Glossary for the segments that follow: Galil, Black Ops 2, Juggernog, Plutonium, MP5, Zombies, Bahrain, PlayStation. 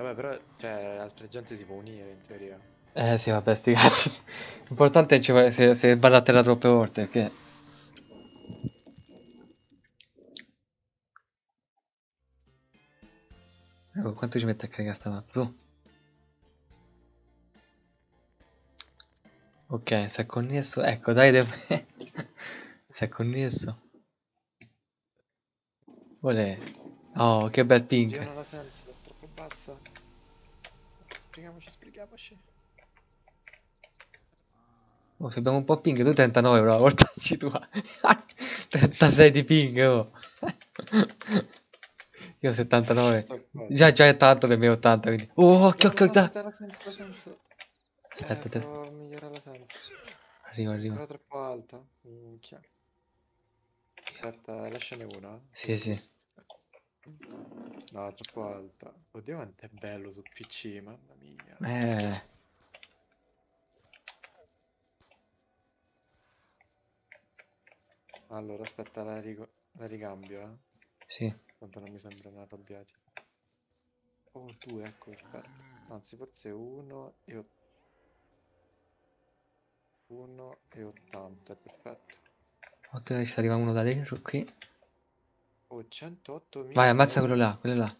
Vabbè, però, cioè, altra gente si può unire, in teoria. Sì, vabbè, sti cazzi. L'importante è se vado a terra troppe volte, perché... Ecco, quanto ci mette a caricare sta mappa? Su. Ok, si è connesso. Ecco, dai, si è connesso. Volè. Oh, che bel ping. Io non la senso, è troppo bassa. Sbrigamoci. Oh, se abbiamo un po' ping, tu 39, però portaci tua. 36 di ping, oh. Io 79. Già è tanto per me 80, quindi. Oh, occhio, dai. Aspetta, devo migliorare la senso. Arrivo. Però troppo alta. Minchia. Aspetta, lasciane una. Sì. No, è troppo alta. Oddio, quanto è bello su PC, mamma mia. Allora, aspetta, la ricambio, eh? Sì. Tanto non mi sembrano arrabbiati. Oh, due, ecco, aspetta. Anzi, forse uno e 80, è perfetto. Ok, adesso arriva uno da dentro qui. Oh, 108.000. Vai, ammazza quello là.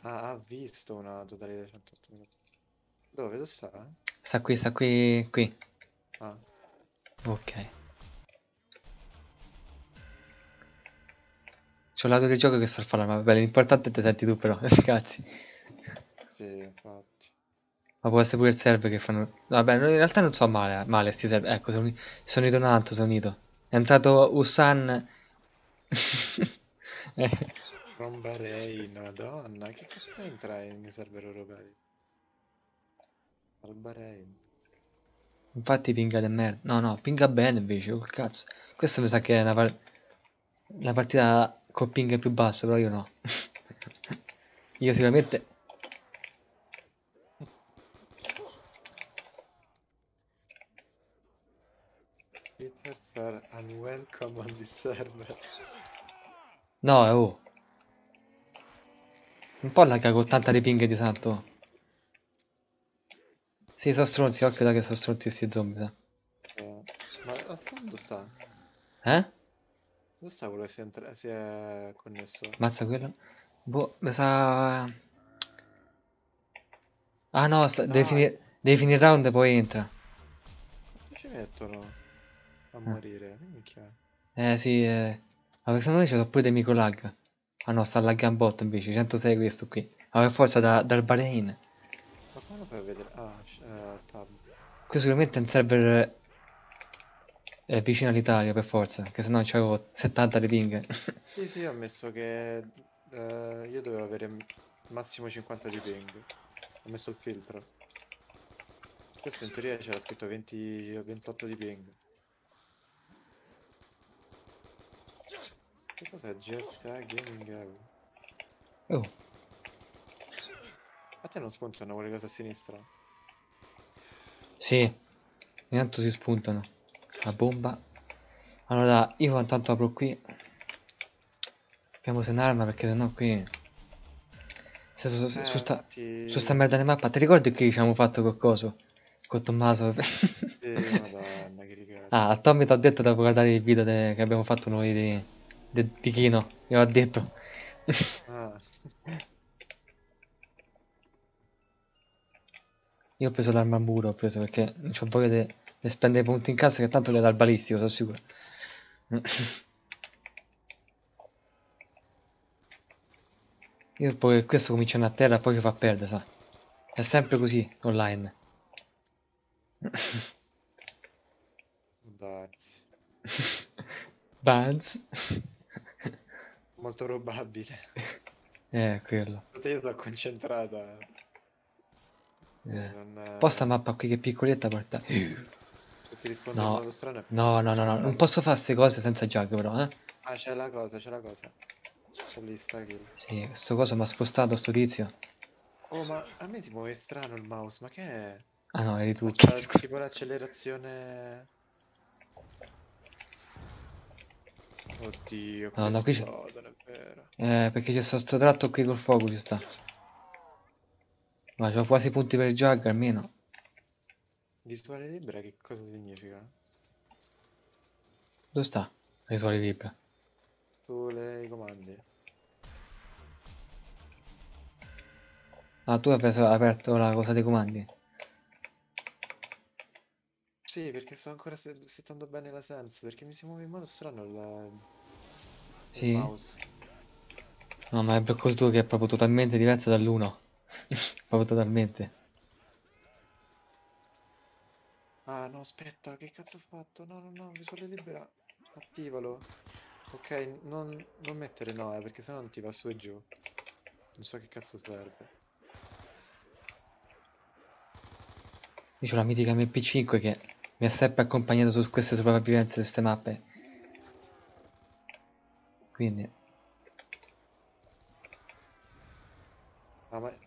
Ah, ha visto una totale di 108.000. Dove sta? Sta qui. Ah. Ok. C'ho lato del gioco che sto a fare, ma vabbè, l'importante è che te senti tu però, cazzi. Sì, infatti. Ma può essere pure il server che fanno... Vabbè, in realtà non so male sti server. Ecco, sono unito un altro, È entrato Usan... From Bahrain, madonna, che cazzo entra in server europei? Al Bahrain. Infatti pinga del merda. No, pinga bene invece, col cazzo. Questo mi sa che è una partita con ping più basso, però io no. Io sicuramente... Hitters are unwelcome on this server. No, un po' lagga con 80 di ping di santo. Sì, sono stronzi, occhio da che sono stronzi sti zombie. Ma dove sta? Dove sta quello che si è connesso? Mazza quello? Boh, mi sa... Ah no, devi finire il round e poi entra. Quanto ci mettono a morire? Minchia. Sì, ma secondo me ci sono pure dei micro lag. Ah no, sta laggando bot invece, 106 questo qui. Ah, per forza dal Bahrain. Ma come lo fai vedere? Tab. Questo sicuramente è un server vicino all'Italia per forza, che sennò c'avevo 70 di ping. Sì, ho messo che io dovevo avere massimo 50 di ping. Ho messo il filtro. Questo in teoria c'era scritto 28 di ping. Che cos'è GSA Gaming? Oh. A te non spuntano quelle cose a sinistra? Sì. Intanto si spuntano. La bomba. Allora io intanto apro qui. Dobbiamo senarma perché sennò qui... Su sta merda di mappa. Ti ricordi che ci abbiamo fatto quel coso? Con Tommaso? Madonna, che ricordo. A Tommy ti ho detto dopo guardare il video che abbiamo fatto noi di Kino, gliel'ho detto. Io ho preso l'arma a muro, perché non c'ho voglia di spendere i punti in casa che tanto le dà il balistico, sono sicuro. Io poi questo comincia a terra e poi ci fa perdere, sa. È sempre così online. Bands. Molto probabile. Quello. Io sono concentrata. Non... Posta mappa qui che piccoletta porta. Se ti rispondo in modo strano è... No. Non posso fare queste cose senza jug però, eh. Ah, c'è la cosa. C'è l'ista kill. Sì, sto coso mi ha spostato sto tizio. Oh, ma a me si muove strano il mouse, ma che è? Ah no, eri tu. C'è tipo l'accelerazione... Oddio, no, qui c'è... Perché c'è sto tratto qui col fuoco ci sta. Ma c'ho quasi punti per il jug almeno. Visuale libera che cosa significa? Dove sta? Visuale libera. Sulle comandi. Ah, tu hai aperto la cosa dei comandi? Sì, perché sto ancora settando bene la sense, perché mi si muove in modo strano il mouse. No, ma è per questo che è proprio totalmente diversa dall'1. Proprio totalmente. Ah no, aspetta, che cazzo ho fatto? No, no, no, visuale libera. Attivalo. Ok, non mettere no, perché sennò non ti va su e giù. Non so che cazzo serve. Io c'ho la mitica MP5 che mi ha sempre accompagnato su queste sopravvivenze, su queste mappe. Quindi... Ah, ma...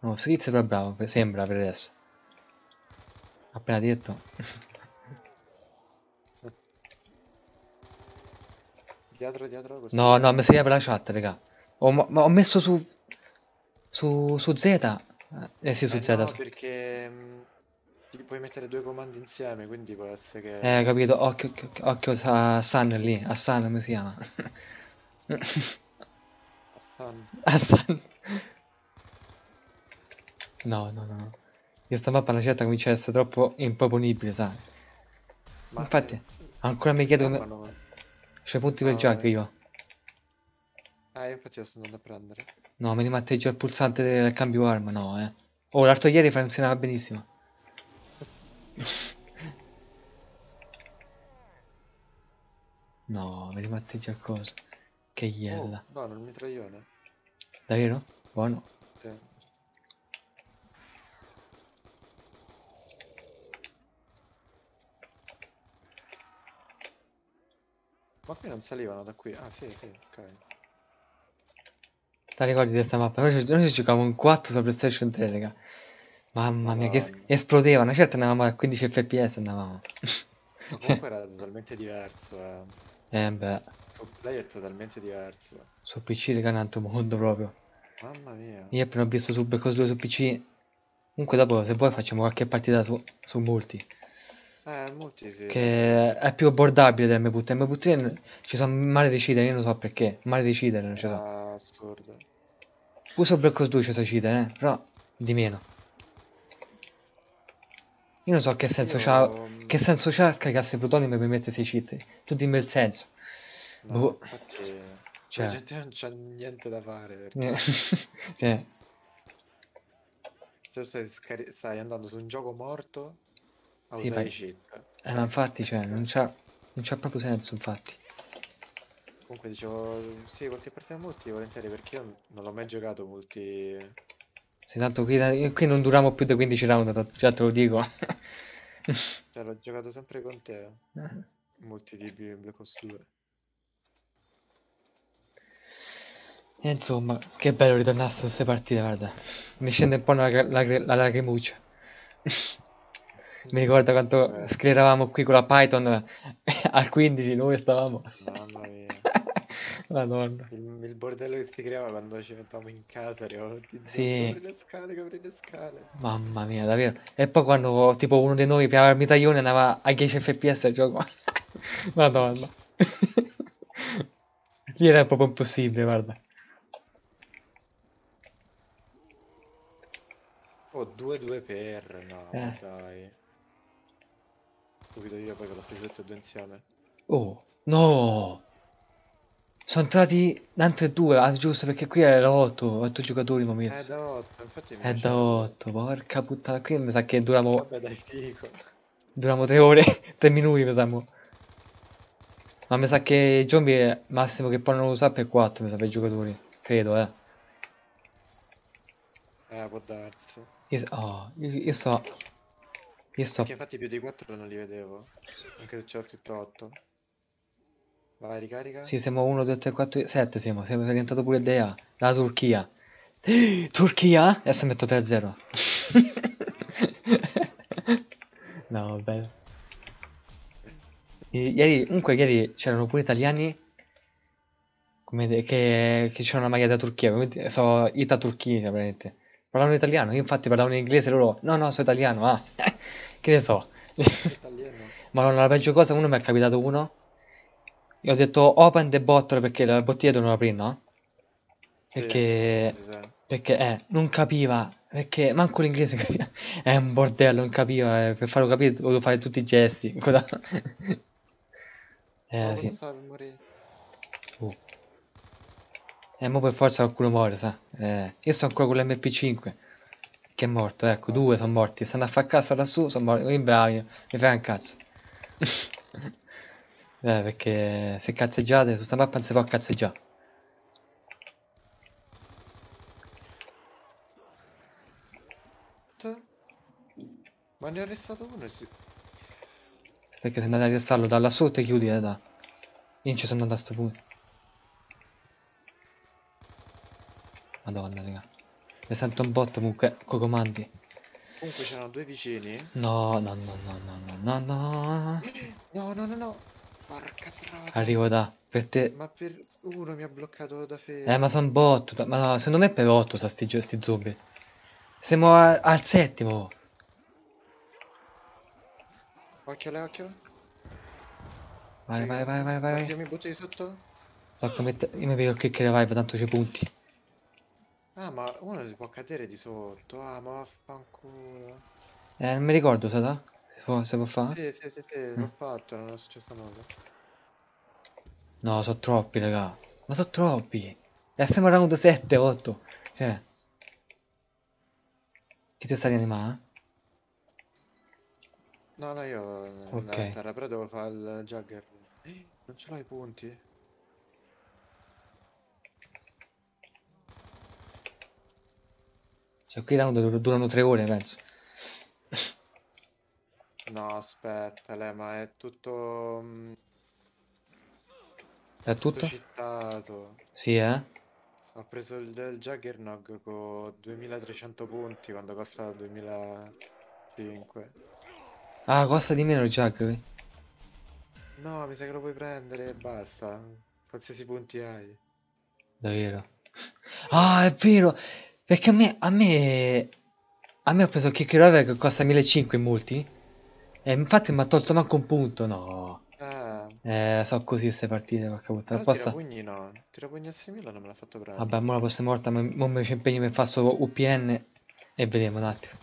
No, questo tizio è bravo, sembra per adesso. Appena detto. dietro così. No, no, mi si apre la chat, raga. Ho messo su Z. Sì, su Z. No, perché ti puoi mettere due comandi insieme, quindi può essere che... capito, occhio a Sun lì, a Sun come si chiama? Hassan. No. Questa mappa la certa comincia a essere troppo improponibile, sai? Ma infatti, ancora mi chiedo come... No. C'è punti per jug io. Io infatti lo sono andato a prendere. No, mi rimatteggio il pulsante del cambio arma, no, Oh, l'altro ieri funzionava benissimo. No, mi rimatteggio il coso. Che iella. No, non mi traione. Davvero? Buono. Sì. Ma qui non salivano da qui, ah sì, ok. Ti ricordi di questa mappa? Noi ci giocavamo un 4 su PlayStation 3, raga. Mamma mia, che esplodeva, una certa andavamo a 15 fps andavamo. Ma comunque era totalmente diverso, beh. Su Play è totalmente diverso. Su PC raga, un altro mondo proprio. Mamma mia. Io appena ho visto su Black Ops 2 su PC. Comunque dopo, se vuoi, facciamo qualche partita su multi. Molti sì. Che è più abbordabile del MPT. MPT ci sono male di cheater, io non so perché. Male di cheater non ci sono. Assurdo. Uso Black Ops 2 ci sono cheater, però di meno. Io non so che senso c'ha. Che senso c'ha scaricarsi Plutonium per mettersi i cheat. Tu dimmi il senso. No, boh. Infatti. Cioè. La gente non c'ha niente da fare. Perché... Sì. Cioè stai andando su un gioco morto. Sì, ma infatti, cioè, non c'ha proprio senso, infatti. Comunque dicevo, sì, qualche partita multi volentieri, perché io non l'ho mai giocato multi. Sì, tanto qui non duriamo più da 15 round, già te lo dico. Cioè, l'ho giocato sempre con te. Multi di Black Ops 2. E insomma, che bello ritornare su queste partite, guarda. Mi scende un po' la lacrimuccia. Mi ricordo quanto scrivevamo qui con la Python al 15, noi stavamo. Mamma mia. Madonna. Il bordello che si creava quando ci mettavamo in casa, arrivavano tutti le scale. Mamma mia, davvero. E poi quando tipo uno di noi piava il mitaglione andava a 10 fps il gioco. Madonna. Lì era proprio impossibile, guarda. Oh, 2-2 per... No, dai. Subito io poi con la preso due insieme. Oh no, sono entrati l'altro 2, giusto, perché qui era da 8 giocatori mi ho messo. È da 8, infatti mi è da 8, porca puttana, qui mi sa che duriamo. Vabbè dai, figo. Duriamo 3 ore, 3 minuti mi sa. Ma mi sa che i zombie massimo che poi non lo sa per 4 mi sa per i giocatori, credo può darsi. Io so. Perché infatti più di 4 non li vedevo. Anche se c'era scritto 8. Vai, ricarica. Sì, siamo 1, 2, 3, 4, 7 siamo. Siamo diventato pure DA. La Turchia. Turchia? Adesso metto 3-0. No, vabbè. Ieri c'erano pure italiani che c'è una maglia da Turchia, so Ita Turchia praticamente. Parlavano italiano, io infatti parlavo in inglese, loro no, sono italiano, ah, che ne so. Ma la peggio cosa, uno mi è capitato uno, io ho detto open the bottle perché la bottiglia devono aprire, no? Perché, non capiva, perché manco l'inglese capiva, è un bordello, non capiva, per farlo capire dovevo fare tutti i gesti. Sì. Stavo per morire. Mo per forza qualcuno muore, sa? Io sto ancora con l'MP5 che è morto, ecco, due sono morti, stanno a far cazzo lassù, sono morti, quindi bravi, mi frega un cazzo. Perché se cazzeggiate su sta mappa non si può cazzeggiare. Ma ne ho arrestato uno, sì. Perché se andate a arrestarlo da lassù te chiudi, da. Io non ci sono andato a sto punto. Madonna, raga. Mi sento un botto comunque coi comandi. Comunque c'erano due vicini. No. Porca troia. Arrivo da. Per te. Ma per uno mi ha bloccato da fermo. Ma sono botto. Ma no, secondo me è per 8 sti zombie. Siamo al settimo. Occhio le occhio. Vai. Se mi butti di sotto? Tocca mettere. Io mi vedo il click e revive, tanto c'è punti. Ah, ma uno si può cadere di sotto, ma vaffanculo. Non mi ricordo, sa? Se può fare? Sì, l'ho fatto, non è successo nulla. No, sono troppi, raga. Ma sono troppi. E stiamo round 7, 8. Cioè. Chi ti sta rianimando? No, io. Ok. Però devo fare il Jugger. Non ce l'ho i punti. Cioè qui round durano 3 ore, penso. No, aspetta, ma è tutto... È tutto? Cittato. Sì, eh? Ho preso il Juggernog con 2300 punti quando costa 2005. Ah, costa di meno il Juggernog? No, mi sa che lo puoi prendere e basta. Qualsiasi punti hai. Davvero? Ah, è vero! Perché a me ho preso il Kick Rover che costa 1500 in multi. E infatti mi ha tolto manco un punto, no. So così queste partite, porca puttana. Tira pugni a 6000 non me l'ha fatto bravo. Vabbè, mo la prossima volta mi ci impegno per fare solo UPN e vediamo un attimo.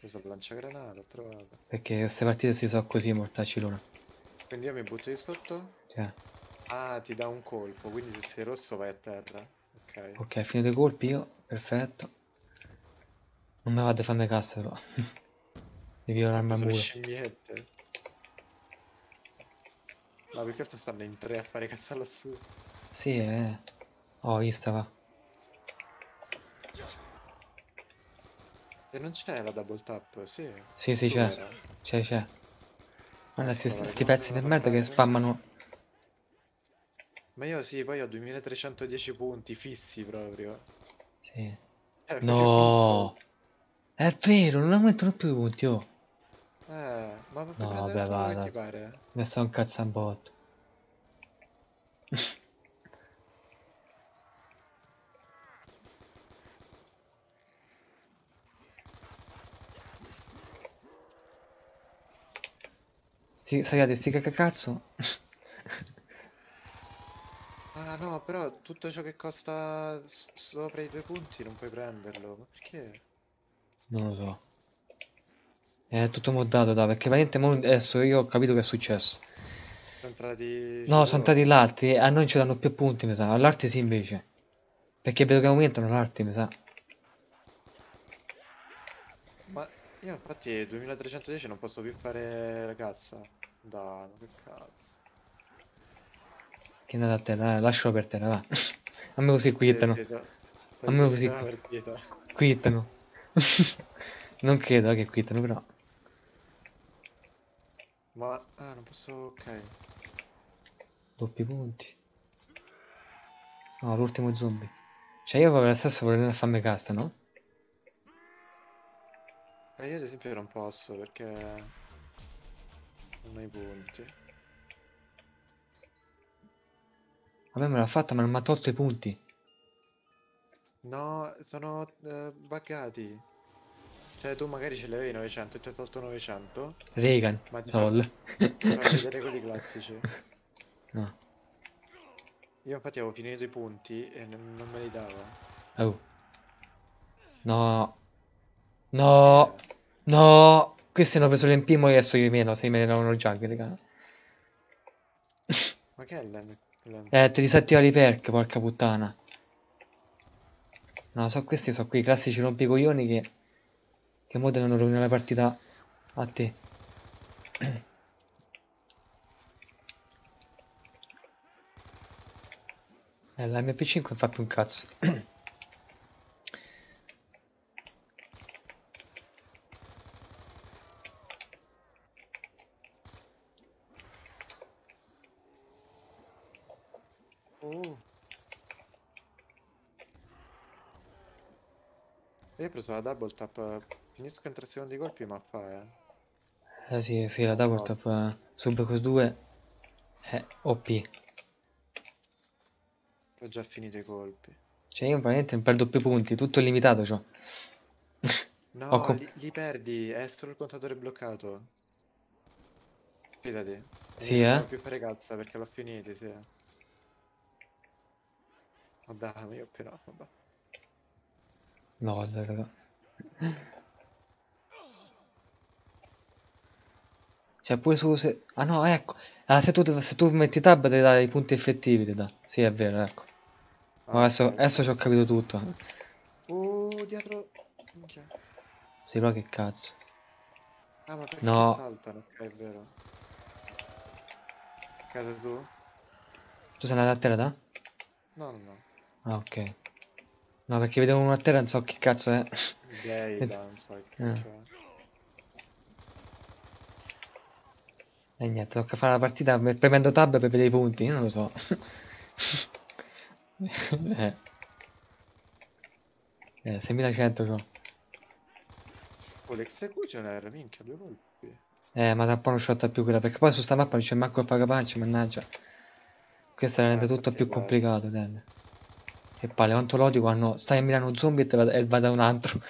Questo lanciagranata, ho trovato. Perché queste partite si so così, mortacci loro. Quindi io mi butto di sotto? Cioè. Ah, ti dà un colpo, quindi se sei rosso vai a terra. Ok, finito i colpi io, perfetto. Non mi vado a farmi cassa però. Devi violarmi al muro. Ma perché altro stanno in 3 a fare cassa lassù? Sì, Oh, vista va. E non c'è la double tap, sì. Sì, c'è. Guarda sti pezzi di merda che spammano. Ma io sì, poi ho 2310 punti fissi proprio. Sì. No. È vero, non aumentano più i punti, oh. Ma no, vabbè, va, ti pare? Mi sto un cazzambotto. Sti cacacazzo. Ah no, però tutto ciò che costa sopra i 2 punti non puoi prenderlo, ma perché? Non lo so. È tutto moddato, perché veramente adesso io ho capito che è successo. Sono entrati... No, sono entrati l'altri, a noi ci danno più punti, mi sa, all'arte sì invece. Perché vedo che aumentano l'arte, mi sa. Ma io infatti 2310 non posso più fare la cassa. Dai, che cazzo. Che andate a terra, lascialo per terra, va. A me così quittano. Quittano. Non credo che quittano, però. Ma... Ah, non posso... Ok. Doppi punti. No, l'ultimo zombie. Cioè io per la stessa vorrei andare a farmi casta, no? Io ad esempio non posso, perché... Non ho i punti. Vabbè, me l'ha fatta, ma non mi ha tolto i punti. No, sono buggati. Cioè tu magari ce l'avevi 900 e ti ho tolto 900. Reagan, ma ti tol. Fai vedere quelli classici. No. Io infatti avevo finito i punti e non me li dava. Oh. No. No. No. Questi hanno preso l'MP e adesso io meno, se me ne davano già, raga. Ma che è l'MP? Ti disattiva i perk, porca puttana. No, so questi, so quei classici rompicoglioni che mo devono rovinare la partita a te. La MP5 non fa più un cazzo. Io ho preso la double tap, finisco in 3 secondi colpi ma fa eh. Sì, la double tap sub cos 2 è OP. Ho già finito i colpi. Cioè io veramente non perdo più punti, tutto è limitato, cioè. No, li perdi, è solo il contatore bloccato. Fidati. Sì, non devo più fare cazza perché l'ho finito, sì. Vabbè, ma io però, vabbè. No, allora. Cioè pure su se... Ah no, ecco. Ah, se tu metti tab ti dà i punti effettivi, ti dà. Sì, è vero, ecco. Ah, adesso ci ho capito tutto. Dietro. Okay. Sì, però che cazzo. Ah, ma perché no. Saltano? È vero. Casa tu? Tu sei andato a terra da? No. Ah, ok. No, perché vedevo uno a terra, non so che cazzo è. Non so che cazzo è. E niente, tocca fare la partita premendo tab per vedere i punti, non lo so. . 6100 c'ho. Oh, l'executioner, minchia, 2 colpi. Ma da un po' non shotta più quella, perché poi su sta mappa non c'è manco il pagapancia, mannaggia. Questo rende tutto più complicato, tende. Che palle, quanto l'odio quando stai a Milano zombie e va da un altro.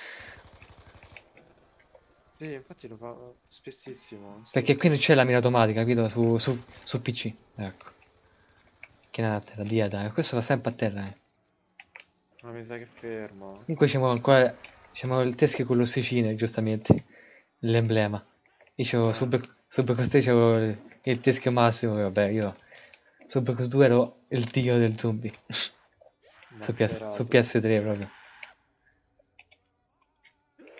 Sì, infatti lo fa spessissimo. Perché qui non c'è la mira automatica, capito? Su PC, ecco. Che è andata a terra, dieta. Questo va sempre a terra, Ma mi sa che è fermo. Comunque c'è ancora... C'è il teschio con l'ossicina, giustamente. L'emblema. Io c'avevo sub cos 3 c'avevo il teschio massimo, che vabbè, io... Sub cos 2 ero il dio del zombie. Su PS3 proprio.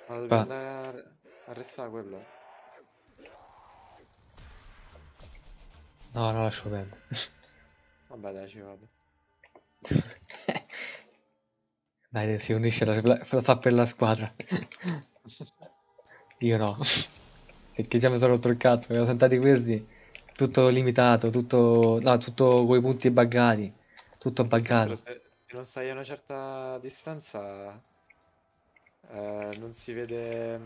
Ma dobbiamo andare a restare quello. No, lascio perdere. Vabbè, dai, ci vado. Dai, si unisce, lo fa per la squadra. Io no. Perché già mi sono rotto il cazzo, mi avevo sentati questi. Tutto limitato, tutto... No, tutto coi punti buggati. Tutto buggato. Se non stai a una certa distanza non si vede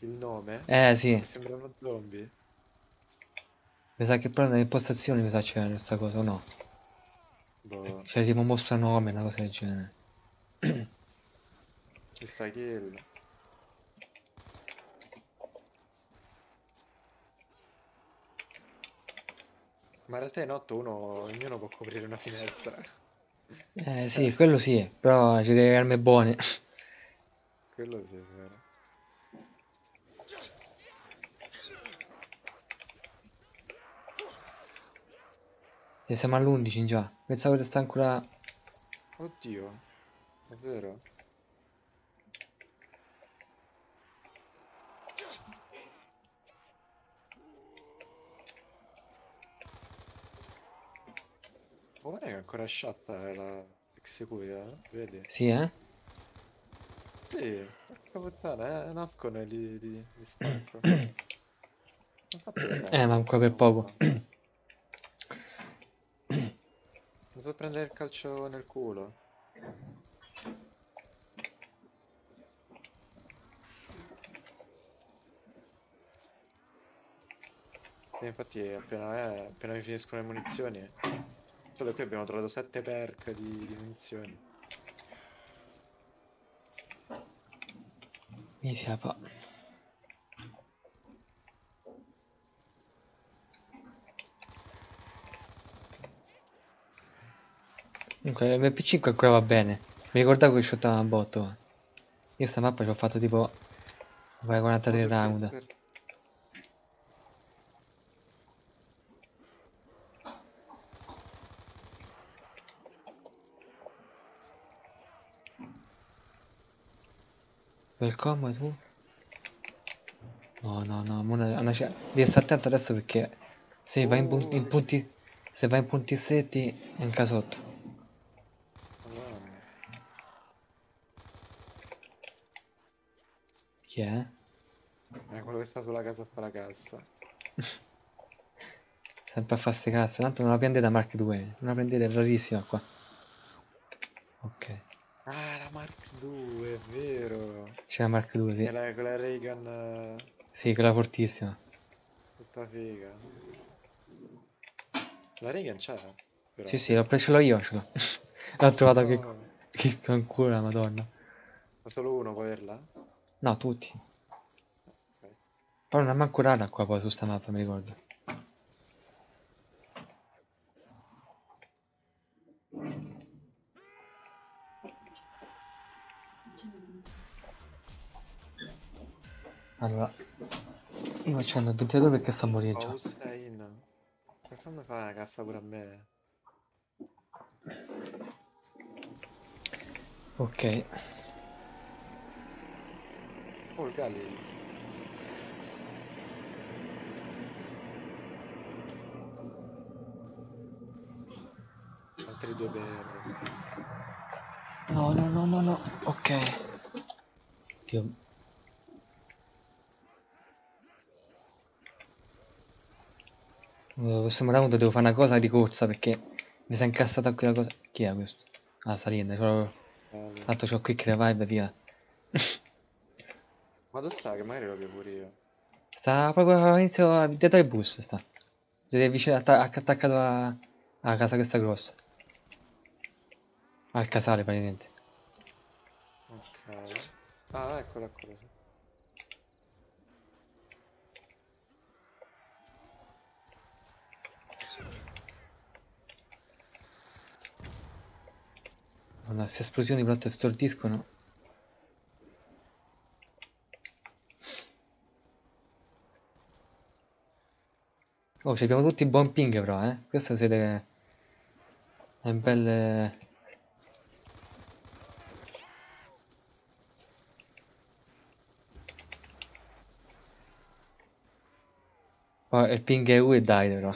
il nome. Sì. Sembra uno zombie. Mi sa che però nelle impostazioni mi sa c'è questa cosa o no? Boh. Cioè tipo mostra nome, una cosa del genere. Chissà kill. Ma in realtà in 8 ognuno può coprire una finestra. Sì, quello sì, però ci deve armi buone. Quello sì, è vero. E siamo all'11 già. Pensavo che sta ancora... Oddio, è vero. Guarda che ancora sciatta la executa, vedi? Sì, Sì, porca puttana, nascono e li spacco. Ma ancora per poco. Mi so prendere il calcio nel culo. Sì, infatti appena mi finiscono le munizioni... Solo qui abbiamo trovato 7 perk di munizioni. Mi si apre. Comunque l'MP5 ancora va bene. Mi ricordavo che shottava a botto. Io sta mappa ci ho fatto tipo 43 round. Quel combo tu? No no no, devi stare attento adesso perché se vai in punti stretti è un casotto. Chi è? È quello che sta sulla casa a fare la cassa. Sempre a fare ste casse, tanto non la prendete da Mark 2, non la prendete, è rarissima qua. Ok. Ah, la Mark 2, è vero. C'è la Mark 2, sì. È quella Reagan. Sì, quella fortissima. Tutta figa. La Reagan c'è? Sì, sì, l'ho preso io, ce l'ho. L'ho trovata, no. Che cancura, madonna. Ma solo uno può averla? No, tutti. Okay. Però non è manco rara qua poi su sta mappa, mi ricordo. Allora, io facendo il 22 perché sta a morire già. Perché non mi fa la cassa pure a me? Ok. Oh, il Galil. Altri due per... No, no, no, no, no. Ok. Dio. Questo round devo fare una cosa di corsa perché mi si è incastrata quella cosa. Chi è questo? Ah, salita, però... Tanto c'ho qui che la vibe, via. Ma dove sta? Che magari lo vedo pure io. Sta proprio all'inizio dietro il bus, sta. Si è vicino, attaccato alla casa questa grossa. Al casale, praticamente. Ok. Ah, eccola, eccola, sì. Allora, queste esplosioni pronte stordiscono. Oh, ci abbiamo tutti buon ping però, eh. Questo siete... È un bel... Oh, il ping è U e dai però.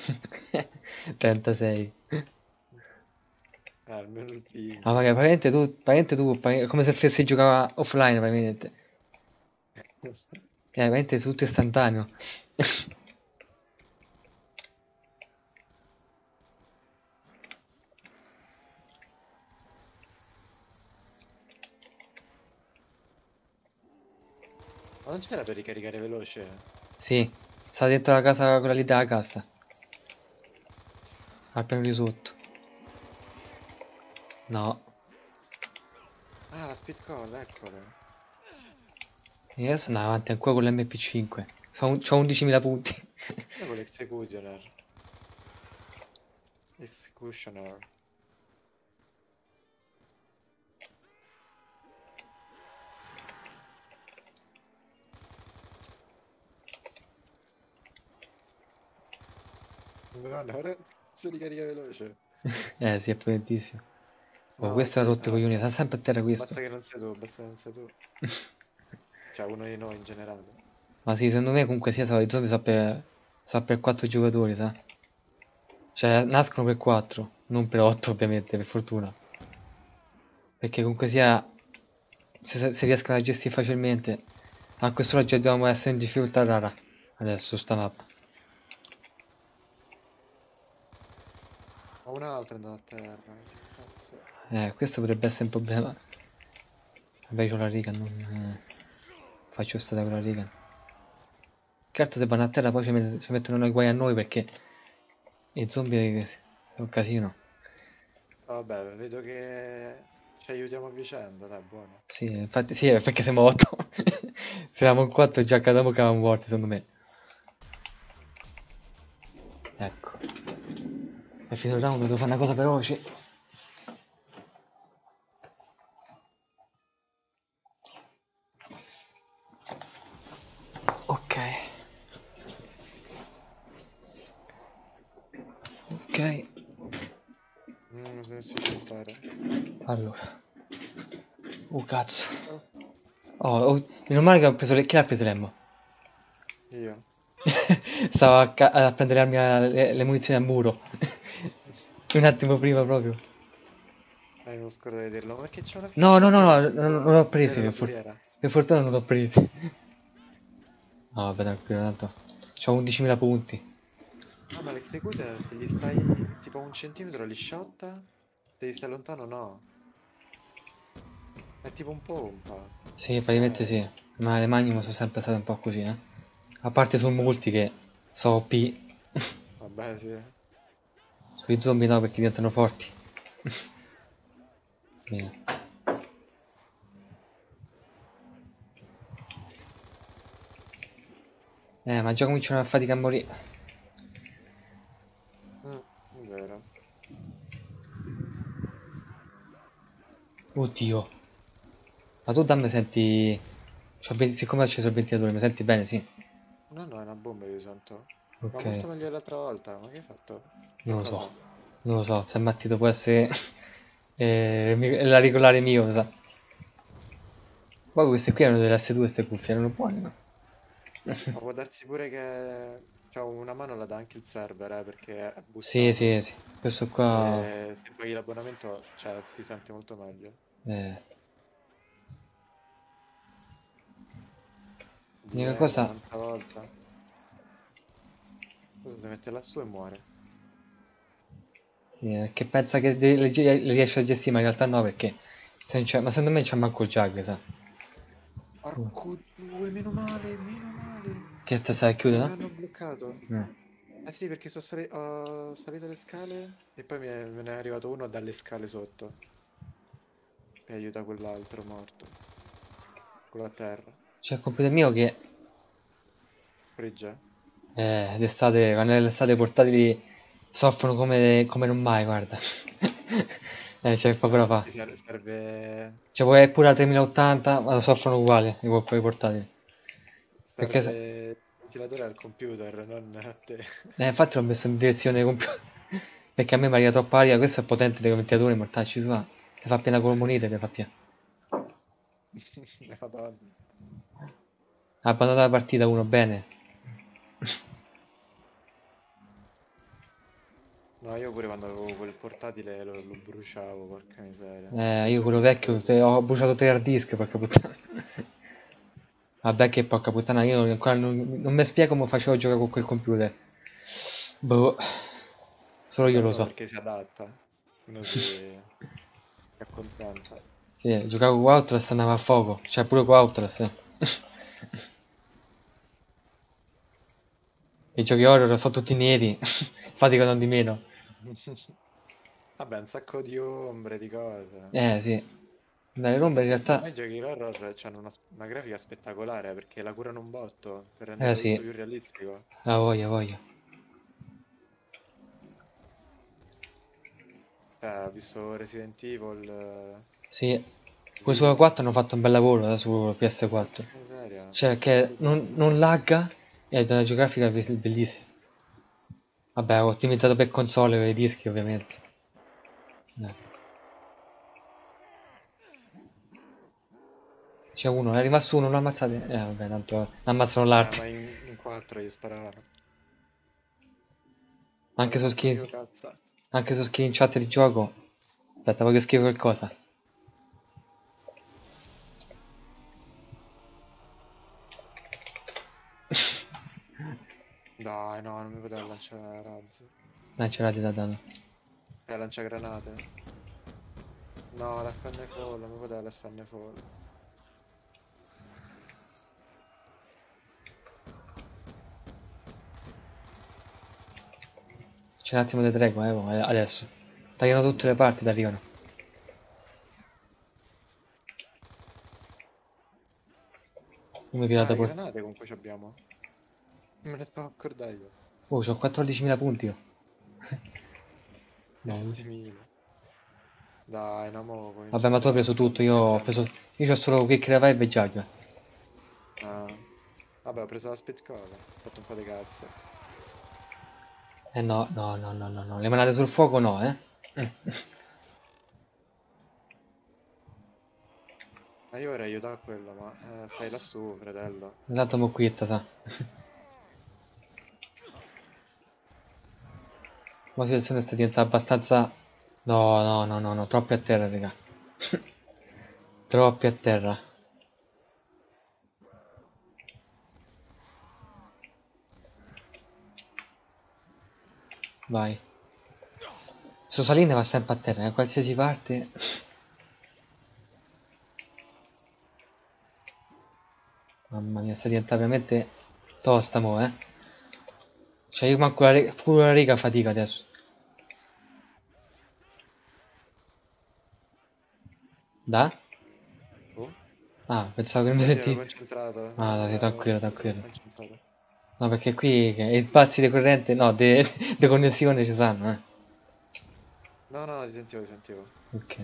36. Almeno il ping. Ah, vabbè, praticamente tu, come se stessi giocava offline, praticamente. Praticamente tutto istantaneo. Ma non c'era per ricaricare veloce? Sì, sta dentro la casa, quella lì della cassa. Al piano di sotto. No. Ah, la speed call, eccola. Io adesso andavo avanti ancora con l'MP5. C'ho 11.000 punti. Io con l'executioner. Executioner. No, no, si ricarica veloce. Sì, è potentissimo. Oh, no, questo è rotto coglioni, sta sempre a terra questo. Basta che non sia tu, basta che non sia tu. Cioè uno di noi in generale. Ma sì, secondo me comunque sia i zombie so per 4 giocatori, sa? Cioè nascono per 4, non per 8 ovviamente, per fortuna. Perché comunque sia, se riescono a gestire facilmente. A quest'ora già dobbiamo essere in difficoltà rara. Adesso sta mappa. Ho un altro andato a terra. Questo potrebbe essere un problema. Vabbè, c'ho la riga, non faccio stata con la riga. Che altro, se vanno a terra poi ci mettono i guai a noi perché i zombie è un casino. Vabbè, vedo che ci aiutiamo a vicenda, dai, buono. Sì, infatti, sì, perché siamo 8. Se eravamo 4 già cadavamo che avevamo morto, secondo me. Ecco. È finito il round, devo fare una cosa veloce. Ok. Ok. Non si messo a fare. Allora. Oh cazzo. Oh, meno male che ho preso le... Chi l'ha preso l'emmo? Io. Stavo a prendere le armi, le munizioni al muro. Un attimo prima proprio. Non scordo di vederlo, perché c'è una... No, non l'ho preso, per fortuna non l'ho preso. No, vabbè, tranquillo, tanto. C'ho 11.000 punti. No, ma l'executor se gli stai tipo un centimetro li shotta, se gli stai lontano no. È tipo un pompa. Sì, praticamente sì. Ma le magnum sono sempre state un po' così, eh. A parte su multi che so OP. Vabbè, sì. Sui zombie no, perché diventano forti. Sì. Ma già cominciano a fatica a morire. Oddio. Ma tu dammi senti... siccome ho acceso il ventilatore mi senti bene, sì? No, è una bomba io sento. Ok. Ma molto meglio l'altra volta, ma che hai fatto? Non lo so, se è mattito può essere... la regolare mio, sa. Poi queste qui erano delle S2, queste cuffie, erano buone, no? Ma può darsi pure che... Cioè, una mano la dà anche il server, perché è bussato. Sì, questo qua... se paghi l'abbonamento, cioè, si sente molto meglio. L'unica cosa... Questo si mette lassù e muore. Sì, che pensa che le riesce a gestire, ma in realtà no, perché... ma secondo me c'è manco il jug, sa? Porco due, meno male! Che te stai a chiudere? Mi hanno bloccato. Sì, perché ho salito le scale e poi me ne è arrivato uno dalle scale sotto. E aiuta quell'altro morto. Quello a terra. C'è il computer mio che... Frigge. D'estate, quando è l'estate portatili soffrono come non mai, guarda. C'è proprio da fa. Serve... Cioè vuoi pure la 3080, ma soffrono uguale i portatili. Perché il ventilatore al computer, non a te. Infatti l'ho messo in direzione computer. Perché a me mi arriva troppa aria, questo è potente dei ventilatori, mortacci sua. Ti fa appena polmonite, ti fa più. Madonna. Ha abbandonato la partita uno, bene. No, io pure quando avevo quel portatile lo bruciavo, porca miseria. Io quello vecchio ho bruciato 3 hard disk, porca puttana. Vabbè che porca puttana, io ancora non mi spiego come facevo a giocare con quel computer. Boh. Solo io lo so. Perché si adatta. Uno si accontenta. Sì, giocavo con Outlast andava a fuoco. Cioè pure con Outlast. I giochi horror sono tutti neri. Fatica non di meno. Vabbè, un sacco di ombre, di cose. Sì. Dai, l'ombra in realtà... I giochi horror hanno una grafica spettacolare perché la curano un botto per rendere tutto più realistico. Voglia. Ho visto Resident Evil... Sì, pure sulla 4 hanno fatto un bel lavoro su PS4. Cioè che non lagga e è una grafica bellissima. Vabbè, ho ottimizzato per console, per i dischi ovviamente. C'è uno, è rimasto uno, lo ammazzate. Vabbè, tanto ammazzano l'arte. Ma in 4 gli sparavano. Anche su skin in chat di gioco. Aspetta, voglio scrivere qualcosa. Dai, no, non mi poteva lanciare razzi. Lanciarati da danno. Lanciagranate. No, la stanne full, non mi poteva la stanne full. C'è un attimo di tregua, adesso. Tagliano tutte le parti, tagliano. Come pirata porta? Granate con cui ci abbiamo? Non me ne stavo accordando. Oh, c'ho 14.000 punti io. No. Dai, no mo. Vabbè, ma tu hai preso tutto, io ho preso. Io c'ho solo kick, revive e giaglia. Ah. Vabbè, ho preso la speed cover, ho fatto un po' di cazzo. Eh no, no, no, no, no, no. Le manate sul fuoco no, eh. Ma io vorrei aiutare quello, ma stai lassù, fratello. Intanto mo' quitta, sa. La situazione sta diventando abbastanza... No, no, no, no, no, troppi a terra, raga. Troppi a terra. Vai. Su saline va sempre a terra, da qualsiasi parte. Mamma mia, sta diventando veramente tosta mo, eh. Cioè io manco la riga fatica adesso. Da? Oh? Ah, pensavo che non mi sentivi. Ah, dai, tranquillo, tranquillo. No, perché qui i spazi di corrente, no, di connessione ci sanno, eh. No, no, no, ti sentivo, ti sentivo. Ok.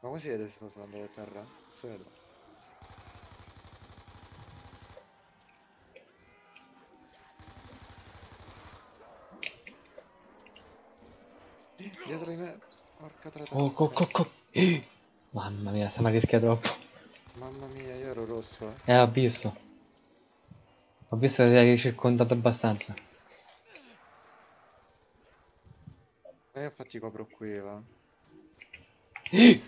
Ma come si vede se sto andando a terra? Si vede. Dietro di me, porca tratta. Oh, mamma mia, stiamo a rischiare troppo. Mamma mia, io ero rosso, eh. Ho visto. Ho visto che ti hai circondato abbastanza. Infatti copro qui, va.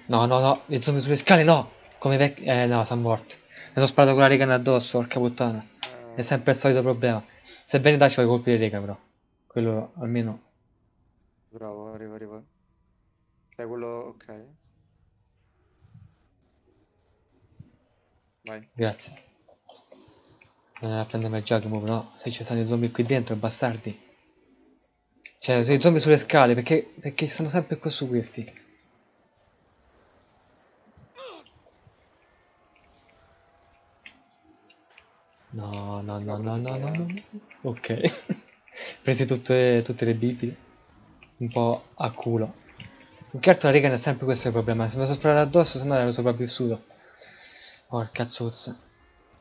No, no, no, le zombie sulle scale, no. Come vecchi... no, sono morti. Mi sono sparato con la rega addosso, porca puttana. È sempre il solito problema. Sebbene dai, c'ho i colpi di rega, però. Quello, almeno... Bravo, arriva, arriva. Dai, quello... ok. Vai. Grazie. Non a prendermi il Giacomo, però se ci stanno i zombie qui dentro, bastardi. Cioè, sono i zombie sulle scale, perché ci stanno sempre qua su questi. No, no, no, no, no, no, no. Ok. Presi tutte le bipi. Un po' a culo. In che altro la rega è sempre questo il problema. Se mi sono sparato addosso, se no ero sopravvissuto. Porca zozza.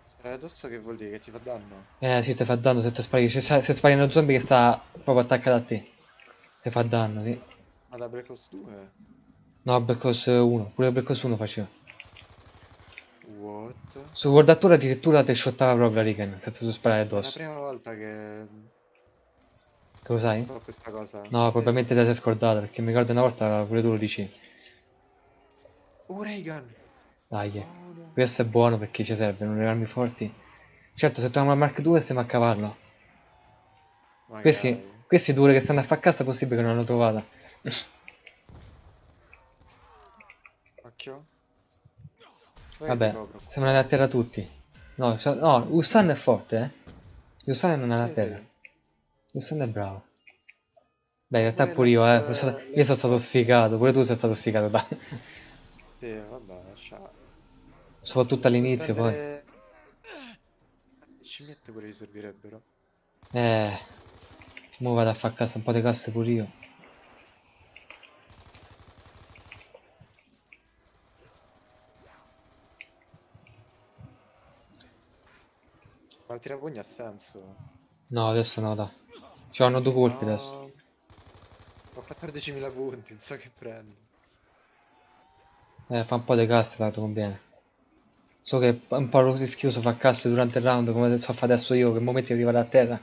Sparato addosso che vuol dire? Che ti fa danno? Sì, ti fa danno se ti spari. Se spari uno zombie che sta proprio attaccato a te. Ti fa danno, sì. Ma da Black Ops 2? No, Black Ops 1. Pure Black Ops 1 faceva. What? Su World at War addirittura ti shottava proprio la rega, senza tu sparare addosso. È la prima volta che... Che lo sai? No, questa cosa. No, sì. Probabilmente te sei scordato, perché mi ricordo una volta pure tu lo dici. Oh, Reagan! Dai, oh, no. Questo è buono perché ci servono le armi forti. Certo, se troviamo la Mark 2 stiamo a cavallo. Questi due che stanno a far cassa è possibile che non l'hanno trovata. Occhio. Vabbè, siamo andati a terra tutti. No, no, Usan è forte, eh. Usan non è a terra. Sì. Usan è bravo. Beh, in realtà pure io, io sono stato sfigato, pure tu sei stato sfigato, dai. Sì, vabbè, lascia. Soprattutto all'inizio, poi. Ci mette pure che servirebbero. Mo vado a far cassa un po' di casse pure io. Ma il tirapugno ha senso? No, adesso no, dai. Ci hanno due colpi, no. Adesso. Ho 14.000 punti, non so che prendo. Fa un po' di casse, tanto conviene. So che è un po' così schiuso fa casse durante il round, come so fa adesso io, che in momenti arrivare a terra.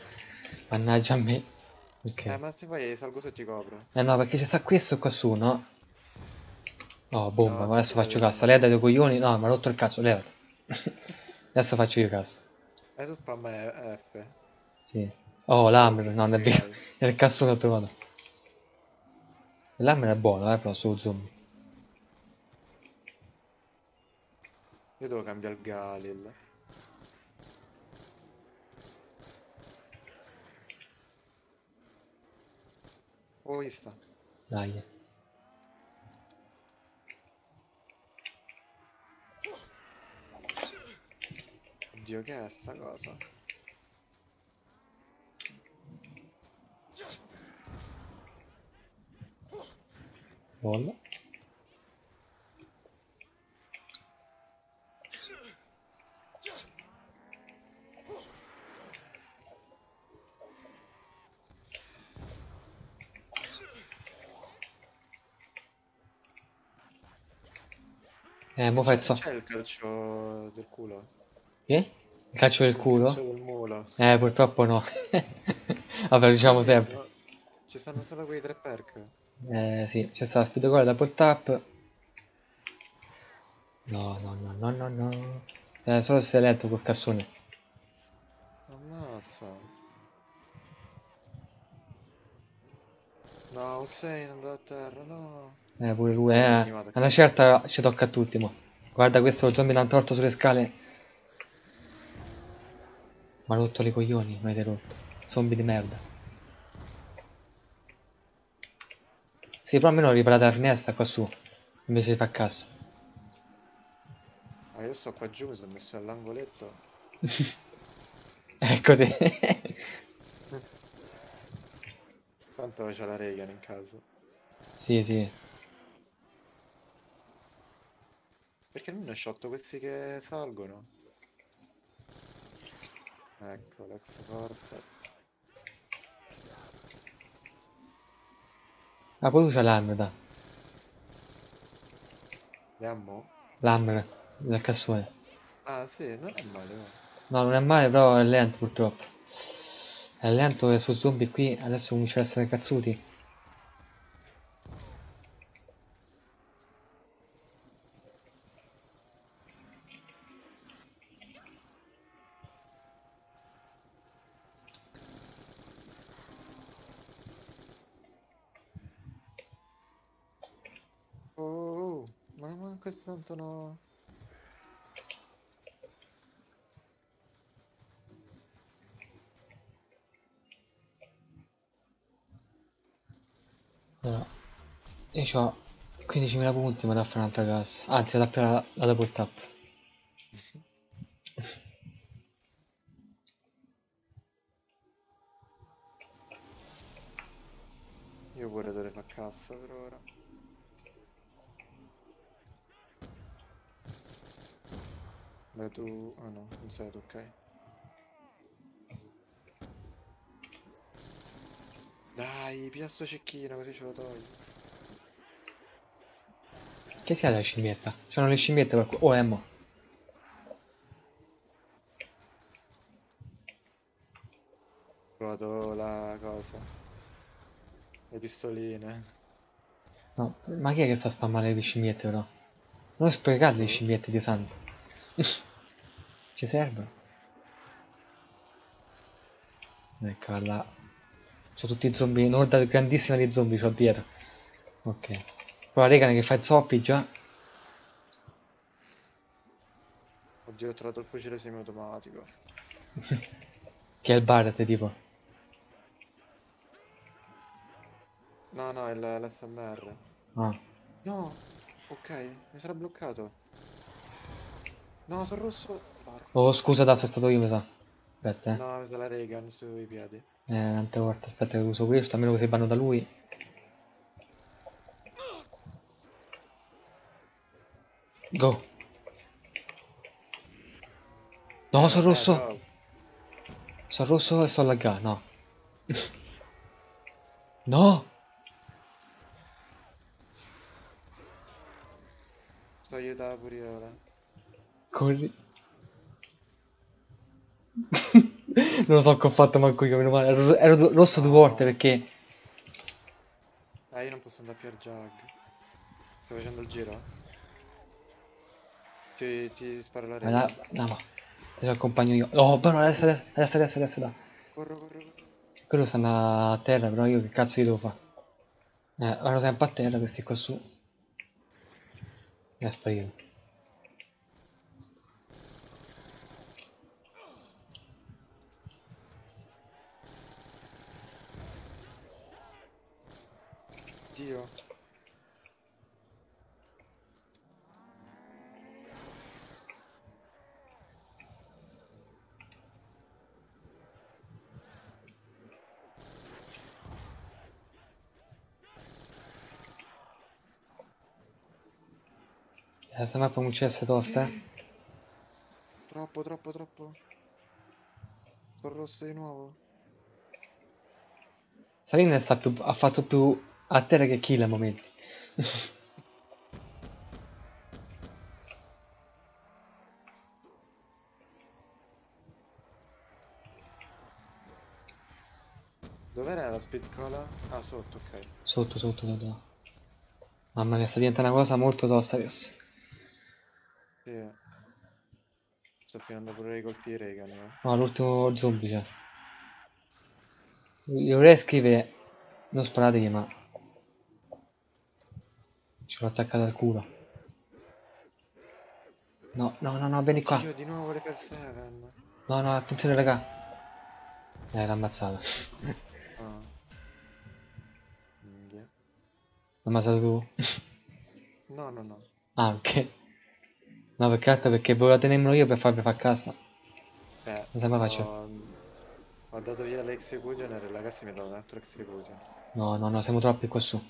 Mannaggia a me. Ok. Ma se fai salgo su e ti copro. No, perché ci sta questo e qua su, no? Oh, bomba, no, ma adesso faccio cassa. Lei ha dato i coglioni? No, mi ha rotto il cazzo, levati. Adesso faccio io cassa. Adesso spamma F. Sì. Oh, l'hammer, no, non è vero. Nel cazzo l'ho trovato. L'hammer è buono, però solo zombie. Io devo cambiare il Galil. comunista. Dai. Oddio, che è sta cosa? Bolla. Mo fezzo. C'è il calcio del culo? Eh? Il calcio del culo? Il calcio del mulo. Purtroppo no. Vabbè, diciamo sempre. Ci stanno solo quei tre perk. Sì, c'è stata la speed goal, double tap. No. Solo se è lento col cassone. Ammazza. No, Hussein è andato a terra, no. Pure lui, a una certa ci tocca a tutti, ma. Guarda questo zombie l'antorto sulle scale. Ma rotto le coglioni, mi avete rotto. Zombie di merda. Sì, però almeno riparate la finestra qua su, invece di far cazzo. Ma io sto qua giù, mi sono messo all'angoletto. Ecco te. Tanto c'è la Reagan in caso. Sì. Perché almeno ho sciolto questi che salgono. Ecco, l'ex Vortex. Ah, poi tu c'hai l'hammer, da. L'hammer, del cassone. Ah, sì, non è male. No, non è male, però è lento, purtroppo. È lento e su zombie qui, adesso cominciano ad essere cazzuti. Tanto no. Allora, io c'ho 15.000 punti, ma da fare un'altra cassa. Anzi, vado appena la double tap. Io pure dovrei far cassa per ora. Beh, tu... ah no, non sei tu, ok. Dai, piglia sto cecchino, così ce lo togli. Che sia la scimmietta? C'hanno le scimmiette per qua. Oh, Emmo. Ho provato la cosa. Le pistoline. No, ma chi è che sta spammando le scimmiette però? Non sprecate le scimmiette di santo. Ci serve? Ecco, là. Alla... sono tutti zombie, un'orda grandissima di zombie c'ho dietro. Ok. Però la Reagan che fa il zoppi già. Oddio, ho trovato il fucile semiautomatico. Che è il Barrett tipo? No, è l'SMR. Ah. No, ok, mi sarà bloccato. No, sono rosso. Porco. Oh, scusa, da sono stato io, mi sa. Aspetta, No, mi sa la Reagan sui piedi. Tante volte, aspetta che uso questo, almeno così vanno da lui. Go. No, sono rosso. No. Sono rosso e sto laggando, no. No. Sto aiutando pure ora. Corri. Non lo so che ho fatto manco io, meno male. Ero rosso due volte perché. Io non posso andare più al jug. Sto facendo il giro? Ti sparo la rete. Ma ti accompagno io. Oh, però adesso da. Corro. Quello stanno a terra, però io che cazzo gli devo fare? Vanno sempre a terra questi qua su. È sparito. Sta mappa è un CS tosta, eh? Troppo. Sono rosso di nuovo. Salina ha fatto più a terra che kill a momenti. Dov'era la speed cola? Ah, sotto, ok. Sotto. Mamma mia, sta diventando una cosa molto tosta adesso. Sì. Sto finendo pure di colpire, raga. No, l'ultimo zombie c'è. Io vorrei scrivere... Non sparatevi, ma... Ci l'ho attaccato al culo. No, vieni qua. Io di nuovo le F7. No, attenzione, raga. L'ha ammazzata. Oh. L'ha ammazzata tu? No. Ah, ok. No, peccato perché volevo tenermelo io per farmi far cassa. Non sembra facile. Ho dato via l'execution e la cassa mi ha dato un altro execution. No, siamo troppi qua su.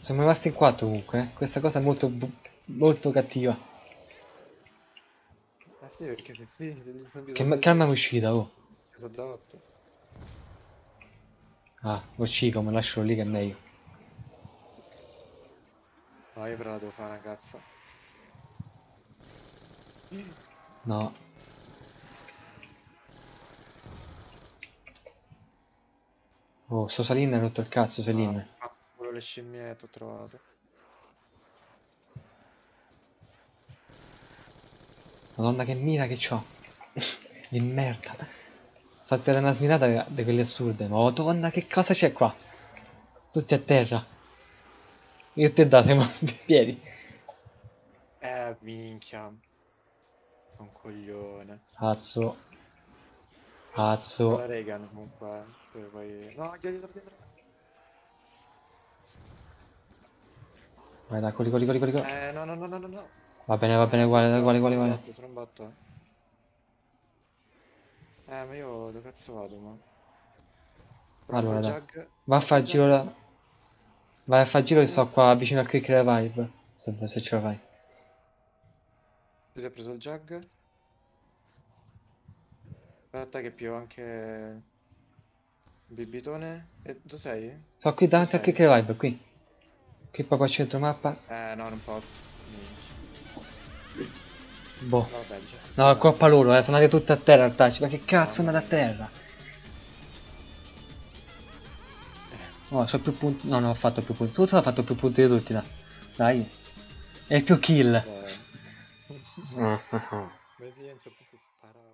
Siamo rimasti in 4 comunque, eh. Questa cosa è molto cattiva. Ah sì, perché se gli sono bisogno... Che calma è uscita, oh. Sono da 8. Ah, uccido, me lascio lì che è meglio. No, io però la devo fare una cassa. No. Oh, sto Salin è rotto il cazzo, Salin. No, quello le scimmiette ho trovato. Madonna che mira che c'ho. Di merda. Fatti una sminata di quelle assurde. Madonna che cosa c'è qua? Tutti a terra. Io te date ma piedi. Minchia. Sono un coglione. Cazzo. La regano comunque. Poi... No, dietro. Vai da coli. No. Va bene, uguale. Sono un botto. Ma io dove cazzo vado, ma... Allora, jag... Vai a far giro che sto qua vicino al quick revive. Se ce la fai. Tu ti hai preso il jag? Aspetta che piove anche... Bibitone. E tu sei? Sto qui davanti al quick revive, qui. Qui poi qua centro mappa. No, non posso. Boh. No, colpa loro, sono andati tutti a terra al touch, ma che cazzo sono andati a terra? Oh, c'ho più punti. No, non ho fatto più punti. Tu hai fatto più punti di tutti, dai. E più kill. Beh.